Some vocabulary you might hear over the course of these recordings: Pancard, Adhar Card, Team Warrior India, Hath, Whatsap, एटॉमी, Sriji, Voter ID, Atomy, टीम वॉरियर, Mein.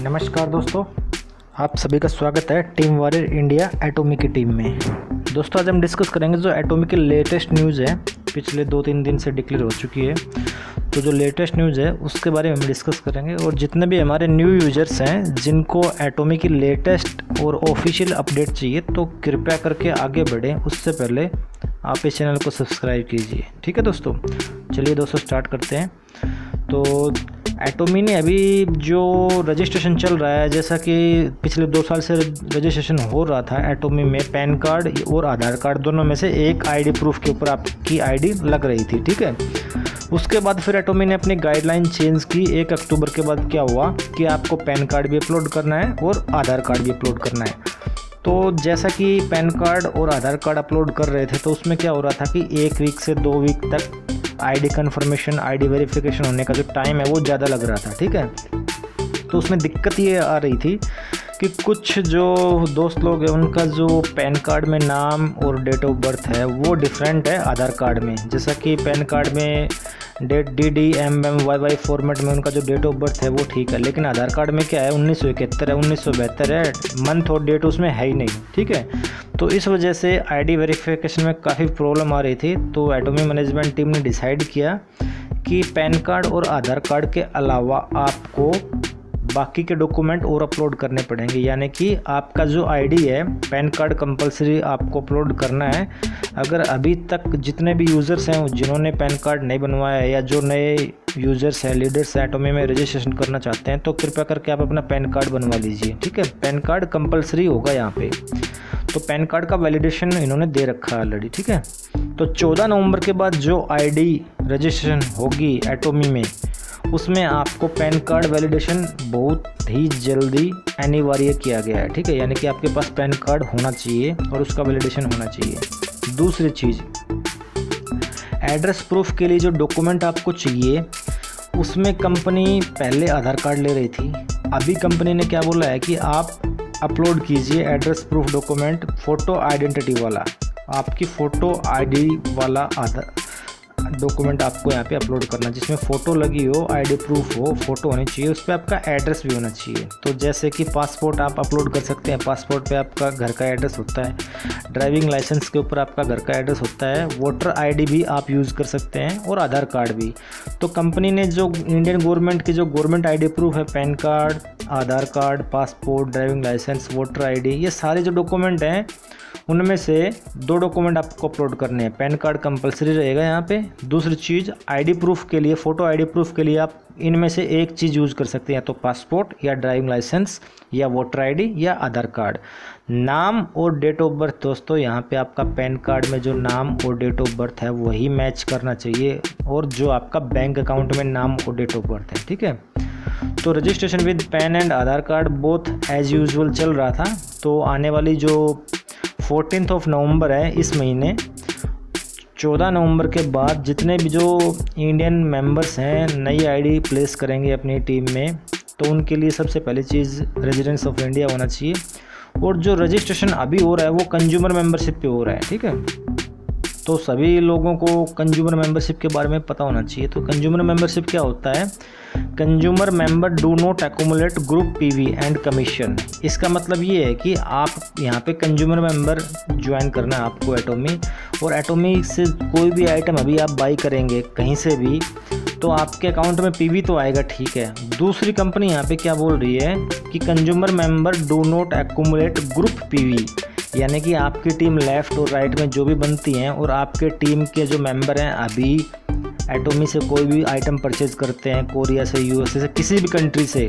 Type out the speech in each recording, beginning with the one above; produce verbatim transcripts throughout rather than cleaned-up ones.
नमस्कार दोस्तों, आप सभी का स्वागत है टीम वॉरियर इंडिया एटॉमी की टीम में। दोस्तों, आज हम डिस्कस करेंगे जो एटॉमी की लेटेस्ट न्यूज़ है, पिछले दो तीन दिन से डिक्लेयर हो चुकी है। तो जो लेटेस्ट न्यूज़ है उसके बारे में हम डिस्कस करेंगे, और जितने भी हमारे न्यू यूजर्स हैं जिनको एटॉमी की लेटेस्ट और ऑफिशियल अपडेट चाहिए तो कृपया करके आगे बढ़ें। उससे पहले आप इस चैनल को सब्सक्राइब कीजिए। ठीक है दोस्तों, चलिए दोस्तों स्टार्ट करते हैं। तो एटॉमी ने अभी जो रजिस्ट्रेशन चल रहा है, जैसा कि पिछले दो साल से रजिस्ट्रेशन हो रहा था एटॉमी में, पैन कार्ड और आधार कार्ड दोनों में से एक आईडी प्रूफ के ऊपर आपकी आईडी लग रही थी। ठीक है, उसके बाद फिर एटॉमी ने अपनी गाइडलाइन चेंज की। एक अक्टूबर के बाद क्या हुआ कि आपको पैन कार्ड भी अपलोड करना है और आधार कार्ड भी अपलोड करना है। तो जैसा कि पैन कार्ड और आधार कार्ड अपलोड कर रहे थे तो उसमें क्या हो रहा था कि एक वीक से दो वीक तक आईडी कन्फर्मेशन, आईडी वेरिफिकेशन होने का जो टाइम है वो ज़्यादा लग रहा था। ठीक है, तो उसमें दिक्कत ये आ रही थी कि कुछ जो दोस्त लोग हैं उनका जो पैन कार्ड में नाम और डेट ऑफ बर्थ है वो डिफरेंट है आधार कार्ड में। जैसा कि पैन कार्ड में date D D M M Y Y format में उनका जो डेट ऑफ बर्थ है वो ठीक है, लेकिन आधार कार्ड में क्या है, उन्नीस सौ इकहत्तर है, उन्नीस सौ बहत्तर है, मंथ और डेट उसमें है ही नहीं। ठीक है, तो इस वजह से आईडी वेरिफिकेशन में काफ़ी प्रॉब्लम आ रही थी। तो एटॉमी मैनेजमेंट टीम ने डिसाइड किया कि पैन कार्ड और आधार कार्ड के अलावा आपको बाकी के डॉक्यूमेंट और अपलोड करने पड़ेंगे, यानी कि आपका जो आईडी है, पैन कार्ड कंपलसरी आपको अपलोड करना है। अगर अभी तक जितने भी यूज़र्स हैं जिन्होंने पैन कार्ड नहीं बनवाया है, या जो नए यूज़र्स हैं, लीडर्स हैं एटॉमी में रजिस्ट्रेशन करना चाहते हैं, तो कृपया करके आप अपना पैन कार्ड बनवा लीजिए। ठीक है, पैन कार्ड कंपलसरी होगा यहाँ पे। तो पैन कार्ड का वैलिडेशन इन्होंने दे रखा है ऑलरेडी। ठीक है, तो चौदह नवम्बर के बाद जो आईडी रजिस्ट्रेशन होगी एटॉमी में, उसमें आपको पैन कार्ड वैलिडेशन बहुत ही जल्दी अनिवार्य किया गया है। ठीक है, यानी कि आपके पास पैन कार्ड होना चाहिए और उसका वैलिडेशन होना चाहिए। दूसरी चीज़, एड्रेस प्रूफ के लिए जो डॉक्यूमेंट आपको चाहिए उसमें कंपनी पहले आधार कार्ड ले रही थी। अभी कंपनी ने क्या बोला है कि आप अपलोड कीजिए address proof document, photo identity वाला, आपकी फ़ोटो आईडी वाला आधार डॉक्यूमेंट आपको यहाँ पे अपलोड करना, जिसमें फ़ोटो लगी हो, आईडी प्रूफ हो, फ़ोटो होनी चाहिए, उस पर आपका एड्रेस भी होना चाहिए। तो जैसे कि पासपोर्ट आप अपलोड कर सकते हैं, पासपोर्ट पे आपका घर का एड्रेस होता है, ड्राइविंग लाइसेंस के ऊपर आपका घर का एड्रेस होता है, वोटर आईडी भी आप यूज़ कर सकते हैं और आधार कार्ड भी। तो कंपनी ने जो इंडियन गवर्नमेंट की जो गवर्नमेंट आईडी प्रूफ है, PAN card, Aadhaar card, passport, driving licence, voter ID, ये सारे जो डॉक्यूमेंट हैं उनमें से दो डॉक्यूमेंट आपको अपलोड करने हैं। पैन कार्ड कंपलसरी रहेगा यहाँ पे। दूसरी चीज़, आईडी प्रूफ के लिए, फ़ोटो आईडी प्रूफ के लिए आप इनमें से एक चीज़ यूज़ कर सकते हैं, या तो पासपोर्ट, या ड्राइविंग लाइसेंस, या वोटर आईडी, या आधार कार्ड। नाम और डेट ऑफ बर्थ, दोस्तों यहाँ पे आपका पैन कार्ड में जो नाम और डेट ऑफ बर्थ है वही मैच करना चाहिए, और जो आपका बैंक अकाउंट में नाम और डेट ऑफ बर्थ है। ठीक है, तो registration with PAN and Aadhaar card both as usual चल रहा था। तो आने वाली जो फोर्टीन ऑफ नवंबर है इस महीने, चौदह नवंबर के बाद जितने भी जो इंडियन मेंबर्स हैं नई आईडी प्लेस करेंगे अपनी टीम में, तो उनके लिए सबसे पहली चीज़ रेजिडेंस ऑफ इंडिया होना चाहिए। और जो रजिस्ट्रेशन अभी हो रहा है वो कंज्यूमर मेंबरशिप पे हो रहा है। ठीक है, तो सभी लोगों को कंज्यूमर मेंबरशिप के बारे में पता होना चाहिए। तो कंज्यूमर मेंबरशिप क्या होता है, consumer member do not accumulate group PV and commission. इसका मतलब ये है कि आप यहाँ पे कंज्यूमर मेंबर ज्वाइन करना है आपको एटॉमी, और एटॉमी से कोई भी आइटम अभी आप बाई करेंगे कहीं से भी तो आपके अकाउंट में पीवी तो आएगा। ठीक है, दूसरी कंपनी यहाँ पे क्या बोल रही है कि consumer member do not accumulate group PV, यानी कि आपकी टीम लेफ़्ट और राइट में जो भी बनती हैं, और आपके टीम के जो मेंबर हैं अभी एटॉमी से कोई भी आइटम परचेज़ करते हैं कोरिया से, यूएसए से, किसी भी कंट्री से,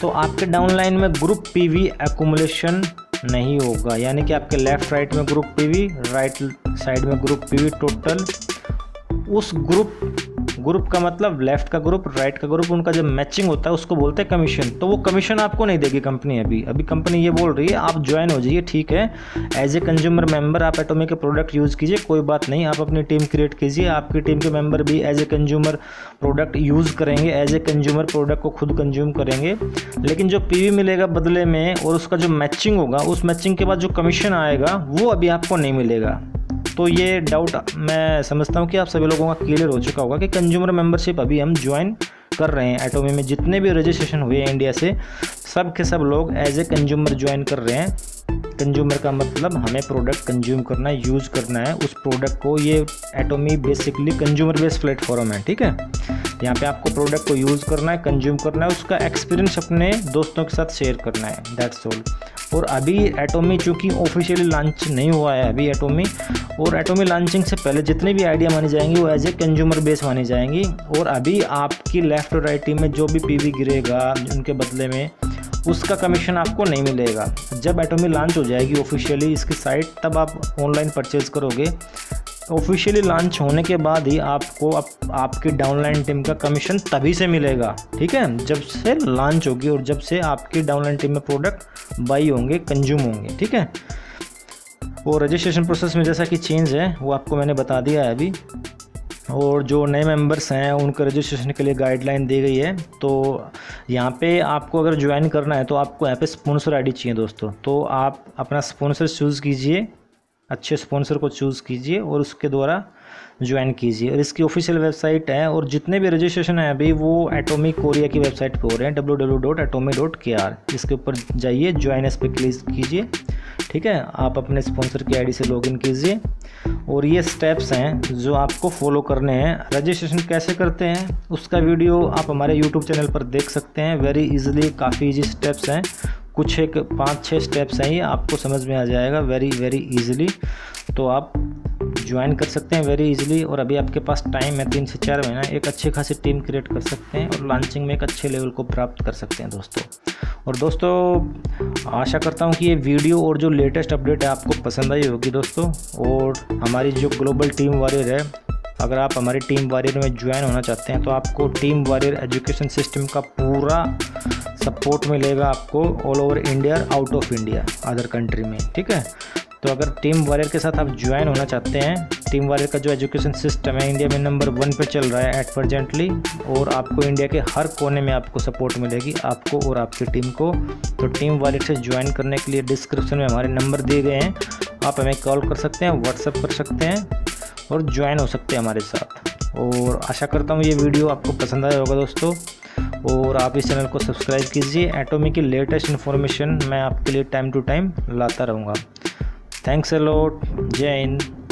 तो आपके डाउनलाइन में ग्रुप पीवी एक्यूमुलेशन नहीं होगा। यानी कि आपके लेफ़्ट राइट में ग्रुप पीवी, राइट साइड में ग्रुप पीवी टोटल, उस ग्रुप ग्रुप का मतलब लेफ़्ट का ग्रुप, राइट का ग्रुप, उनका जब मैचिंग होता है उसको बोलते हैं कमीशन। तो वो कमीशन आपको नहीं देगी कंपनी। अभी अभी कंपनी ये बोल रही है आप ज्वाइन हो जाइए। ठीक है, एज ए कंज्यूमर मेंबर आप एटॉमी के प्रोडक्ट यूज़ कीजिए, कोई बात नहीं, आप अपनी टीम क्रिएट कीजिए, आपकी टीम के मेंबर भी as a consumer product use करेंगे, एज ए कंज्यूमर प्रोडक्ट को खुद कंज्यूम करेंगे, लेकिन जो पी वी मिलेगा बदले में और उसका जो मैचिंग होगा, उस मैचिंग के बाद जो कमीशन आएगा वो अभी आपको नहीं मिलेगा। तो ये डाउट मैं समझता हूँ कि आप सभी लोगों का क्लियर हो चुका होगा कि कंज्यूमर मेंबरशिप अभी हम ज्वाइन कर रहे हैं। एटोमी में जितने भी रजिस्ट्रेशन हुए हैं इंडिया से, सब के सब लोग एज ए कंज्यूमर ज्वाइन कर रहे हैं। कंज्यूमर का मतलब हमें प्रोडक्ट कंज्यूम करना है, यूज़ करना है उस प्रोडक्ट को। ये Atomy basically consumer based platform है, ठीक है। यहाँ पे आपको प्रोडक्ट को यूज़ करना है, कंज्यूम करना है, उसका एक्सपीरियंस अपने दोस्तों के साथ शेयर करना है, दैट्स ऑल। और अभी एटोमी चूँकि ऑफिशियली लॉन्च नहीं हुआ है अभी एटोमी, और एटोमी लॉन्चिंग से पहले जितने भी आइडिया माने जाएंगे वो एज ए कंज्यूमर बेस माने जाएंगी। और अभी आपकी लेफ़्ट और राइट टीम में जो भी पीवी गिरेगा उनके बदले में उसका कमीशन आपको नहीं मिलेगा। जब एटोमी लॉन्च हो जाएगी ऑफिशियली इसकी साइट, तब आप ऑनलाइन परचेज़ करोगे। ऑफिशियली लॉन्च होने के बाद ही आपको आप, आपकी डाउनलाइन टीम का कमीशन तभी से मिलेगा, ठीक है, जब से लॉन्च होगी और जब से आपकी डाउनलाइन टीम में प्रोडक्ट बाई होंगे, कंज्यूम होंगे, ठीक है। और रजिस्ट्रेशन प्रोसेस में जैसा कि चेंज है वो आपको मैंने बता दिया है अभी। और जो नए मेंबर्स हैं उनके रजिस्ट्रेशन के लिए गाइडलाइन दी गई है। तो यहाँ पे आपको अगर ज्वाइन करना है तो आपको यहाँ पे स्पॉन्सर आईडी चाहिए दोस्तों। तो आप अपना स्पॉन्सर चूज़ कीजिए, अच्छे स्पॉन्सर को चूज़ कीजिए और उसके द्वारा ज्वाइन कीजिए। और इसकी ऑफिशियल वेबसाइट है, और जितने भी रजिस्ट्रेशन है अभी वो एटोमी कोरिया की वेबसाइट पे हो रहे हैं, W W W dot Atomy dot K R. इसके ऊपर जाइए, ज्वाइन इस पे क्लिक कीजिए, ठीक है। आप अपने स्पॉन्सर की आईडी से लॉगिन कीजिए। और ये स्टेप्स हैं जो आपको फॉलो करने हैं। रजिस्ट्रेशन कैसे करते हैं उसका वीडियो आप हमारे यूट्यूब चैनल पर देख सकते हैं, वेरी इजीली, काफ़ी ईजी स्टेप्स हैं। कुछ एक पाँच छः स्टेप्स हैं, ये आपको समझ में आ जाएगा वेरी वेरी इजीली। तो आप ज्वाइन कर सकते हैं वेरी इजीली। और अभी आपके पास टाइम है तीन से चार महीना, एक अच्छी खासी टीम क्रिएट कर सकते हैं और लॉन्चिंग में एक अच्छे लेवल को प्राप्त कर सकते हैं दोस्तों। और दोस्तों आशा करता हूँ कि ये वीडियो और जो लेटेस्ट अपडेट है आपको पसंद आई होगी दोस्तों। और हमारी जो ग्लोबल टीम वॉरियर है, अगर आप हमारी टीम वॉरियर में ज्वाइन होना चाहते हैं तो आपको टीम वॉरियर एजुकेशन सिस्टम का पूरा सपोर्ट मिलेगा आपको, all over India, out of India, other country में, ठीक है। तो अगर टीम वॉरियर के साथ आप ज्वाइन होना चाहते हैं, टीम वॉरियर का जो एजुकेशन सिस्टम है इंडिया में नंबर वन पे चल रहा है एट प्रजेंटली, और आपको इंडिया के हर कोने में आपको सपोर्ट मिलेगी, आपको और आपकी टीम को। तो टीम वॉरियर से ज्वाइन करने के लिए डिस्क्रिप्शन में हमारे नंबर दिए गए हैं, आप हमें कॉल कर सकते हैं, व्हाट्सअप कर सकते हैं और ज्वाइन हो सकते हैं हमारे साथ। और आशा करता हूँ ये वीडियो आपको पसंद आया होगा दोस्तों। और आप इस चैनल को सब्सक्राइब कीजिए, एटोमी की लेटेस्ट इन्फॉर्मेशन मैं आपके लिए टाइम टू टाइम लाता रहूँगा। थैंक्स अ लॉट, जय हिंद।